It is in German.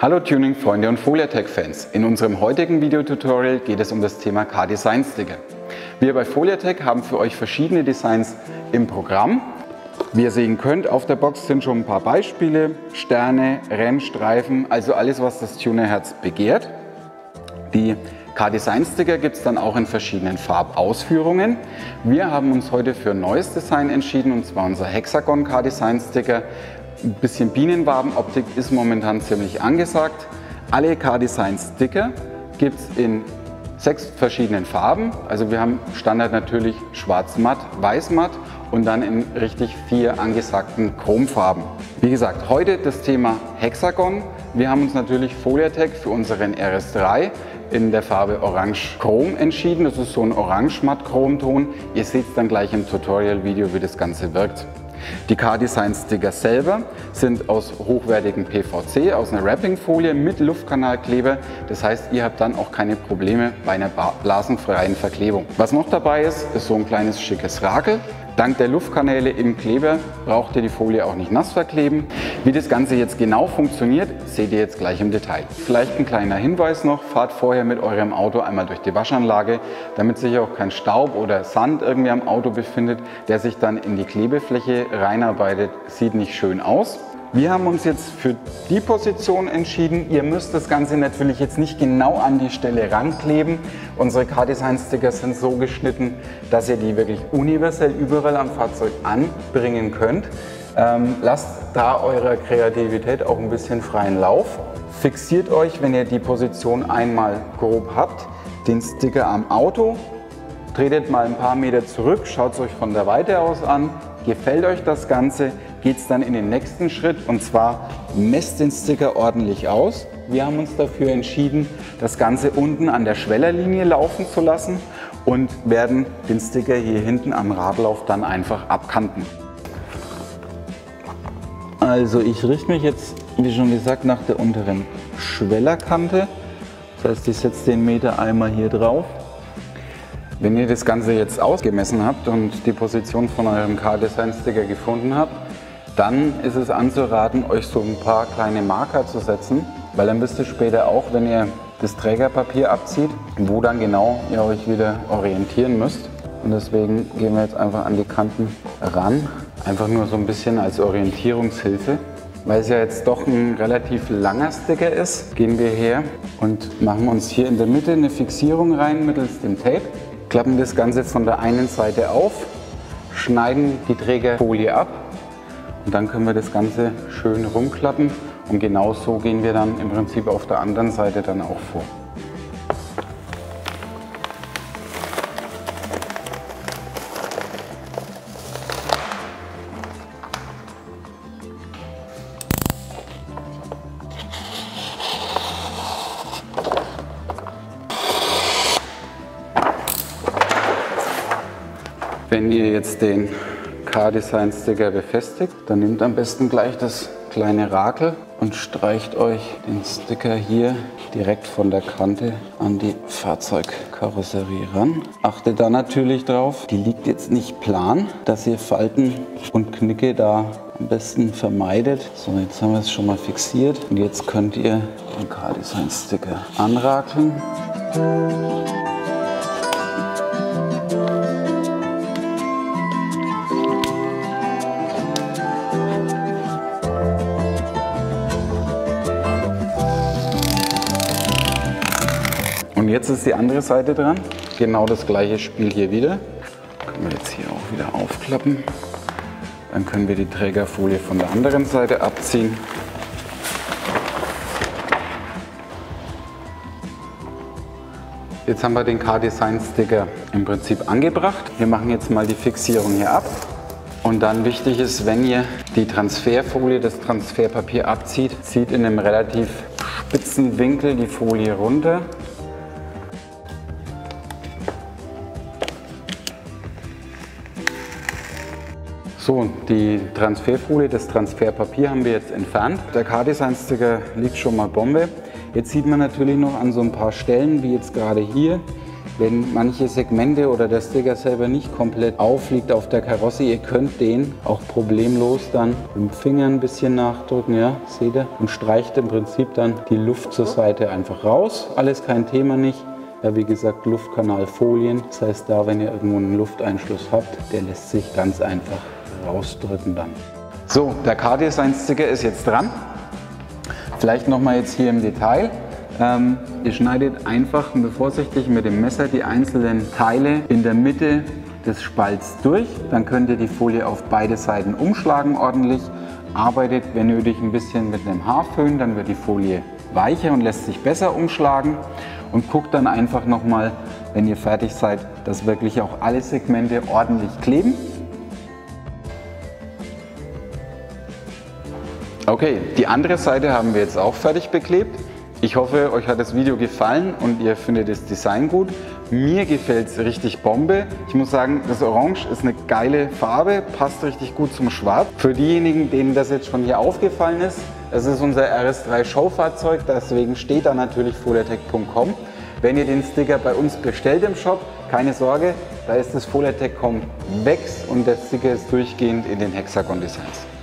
Hallo Tuning-Freunde und Foliatec-Fans! In unserem heutigen Videotutorial geht es um das Thema Car Design Sticker. Wir bei Foliatec haben für euch verschiedene Designs im Programm. Wie ihr sehen könnt, auf der Box sind schon ein paar Beispiele, Sterne, Rennstreifen, also alles, was das Tunerherz begehrt. Die Car Design Sticker gibt es dann auch in verschiedenen Farbausführungen. Wir haben uns heute für ein neues Design entschieden, und zwar unser Hexagon Car Design Sticker. Ein bisschen Bienenwabenoptik ist momentan ziemlich angesagt. Alle Car Design Sticker gibt es in 6 verschiedenen Farben. Also wir haben Standard natürlich schwarz-matt, weiß-matt und dann in richtig 4 angesagten Chromfarben. Wie gesagt, heute das Thema Hexagon. Wir haben uns natürlich Foliatec für unseren RS3 in der Farbe Orange-Chrom entschieden. Das ist so ein Orange-Matt-Chrom-Ton. Ihr seht es dann gleich im Tutorial-Video, wie das Ganze wirkt. Die Car Design Sticker selber sind aus hochwertigem PVC, aus einer Wrappingfolie mit Luftkanalkleber. Das heißt, ihr habt dann auch keine Probleme bei einer blasenfreien Verklebung. Was noch dabei ist, ist so ein kleines schickes Rakel. Dank der Luftkanäle im Kleber braucht ihr die Folie auch nicht nass verkleben. Wie das Ganze jetzt genau funktioniert, seht ihr jetzt gleich im Detail. Vielleicht ein kleiner Hinweis noch, fahrt vorher mit eurem Auto einmal durch die Waschanlage, damit sich auch kein Staub oder Sand irgendwie am Auto befindet, der sich dann in die Klebefläche reinarbeitet. Sieht nicht schön aus. Wir haben uns jetzt für die Position entschieden. Ihr müsst das Ganze natürlich jetzt nicht genau an die Stelle rankleben. Unsere Car Design Sticker sind so geschnitten, dass ihr die wirklich universell überall am Fahrzeug anbringen könnt. Lasst da eurer Kreativität auch ein bisschen freien Lauf. Fixiert euch, wenn ihr die Position einmal grob habt, den Sticker am Auto. Tretet mal ein paar Meter zurück, schaut es euch von der Weite aus an. Gefällt euch das Ganze, geht es dann in den nächsten Schritt, und zwar messt den Sticker ordentlich aus. Wir haben uns dafür entschieden, das Ganze unten an der Schwellerlinie laufen zu lassen und werden den Sticker hier hinten am Radlauf dann einfach abkanten. Also ich richte mich jetzt, wie schon gesagt, nach der unteren Schwellerkante. Das heißt, ich setze den Meter einmal hier drauf. Wenn ihr das Ganze jetzt ausgemessen habt und die Position von eurem Car Design Sticker gefunden habt, dann ist es anzuraten, euch so ein paar kleine Marker zu setzen, weil dann wisst ihr später auch, wenn ihr das Trägerpapier abzieht, wo dann genau ihr euch wieder orientieren müsst. Und deswegen gehen wir jetzt einfach an die Kanten ran, einfach nur so ein bisschen als Orientierungshilfe. Weil es ja jetzt doch ein relativ langer Sticker ist, gehen wir her und machen uns hier in der Mitte eine Fixierung rein mittels dem Tape. Klappen das Ganze von der einen Seite auf, schneiden die Trägerfolie ab und dann können wir das Ganze schön rumklappen, und genau so gehen wir dann im Prinzip auf der anderen Seite dann auch vor. Wenn ihr jetzt den Car Design Sticker befestigt, dann nehmt am besten gleich das kleine Rakel und streicht euch den Sticker hier direkt von der Kante an die Fahrzeugkarosserie ran. Achtet da natürlich drauf, die liegt jetzt nicht plan, dass ihr Falten und Knicke da am besten vermeidet. So, jetzt haben wir es schon mal fixiert und jetzt könnt ihr den Car Design Sticker anrakeln. Und jetzt ist die andere Seite dran. Genau das gleiche Spiel hier wieder. Können wir jetzt hier auch wieder aufklappen. Dann können wir die Trägerfolie von der anderen Seite abziehen. Jetzt haben wir den Car Design Sticker im Prinzip angebracht. Wir machen jetzt mal die Fixierung hier ab. Und dann wichtig ist, wenn ihr die Transferfolie, das Transferpapier abzieht, zieht in einem relativ spitzen Winkel die Folie runter. So, die Transferfolie, das Transferpapier haben wir jetzt entfernt. Der Car Design Sticker liegt schon mal Bombe. Jetzt sieht man natürlich noch an so ein paar Stellen, wie jetzt gerade hier, wenn manche Segmente oder der Sticker selber nicht komplett aufliegt auf der Karosse. Ihr könnt den auch problemlos dann mit dem Finger ein bisschen nachdrücken, ja, seht ihr? Und streicht im Prinzip dann die Luft zur Seite einfach raus. Alles kein Thema nicht. Ja, wie gesagt, Luftkanalfolien. Das heißt, da, wenn ihr irgendwo einen Lufteinschluss habt, der lässt sich ganz einfach rausdrücken dann. So, der Car Design Sticker ist jetzt dran. Vielleicht nochmal jetzt hier im Detail. Ihr schneidet einfach vorsichtig mit dem Messer die einzelnen Teile in der Mitte des Spalts durch. Dann könnt ihr die Folie auf beide Seiten umschlagen ordentlich. Arbeitet, wenn nötig, ein bisschen mit einem Haarföhn, dann wird die Folie weicher und lässt sich besser umschlagen. Und guckt dann einfach nochmal, wenn ihr fertig seid, dass wirklich auch alle Segmente ordentlich kleben. Okay, die andere Seite haben wir jetzt auch fertig beklebt. Ich hoffe, euch hat das Video gefallen und ihr findet das Design gut. Mir gefällt es richtig Bombe. Ich muss sagen, das Orange ist eine geile Farbe, passt richtig gut zum Schwarz. Für diejenigen, denen das jetzt schon hier aufgefallen ist, das ist unser RS3 Showfahrzeug, deswegen steht da natürlich foliatec.com. Wenn ihr den Sticker bei uns bestellt im Shop, keine Sorge, da ist das Foliatec.com weg und der Sticker ist durchgehend in den Hexagon Designs.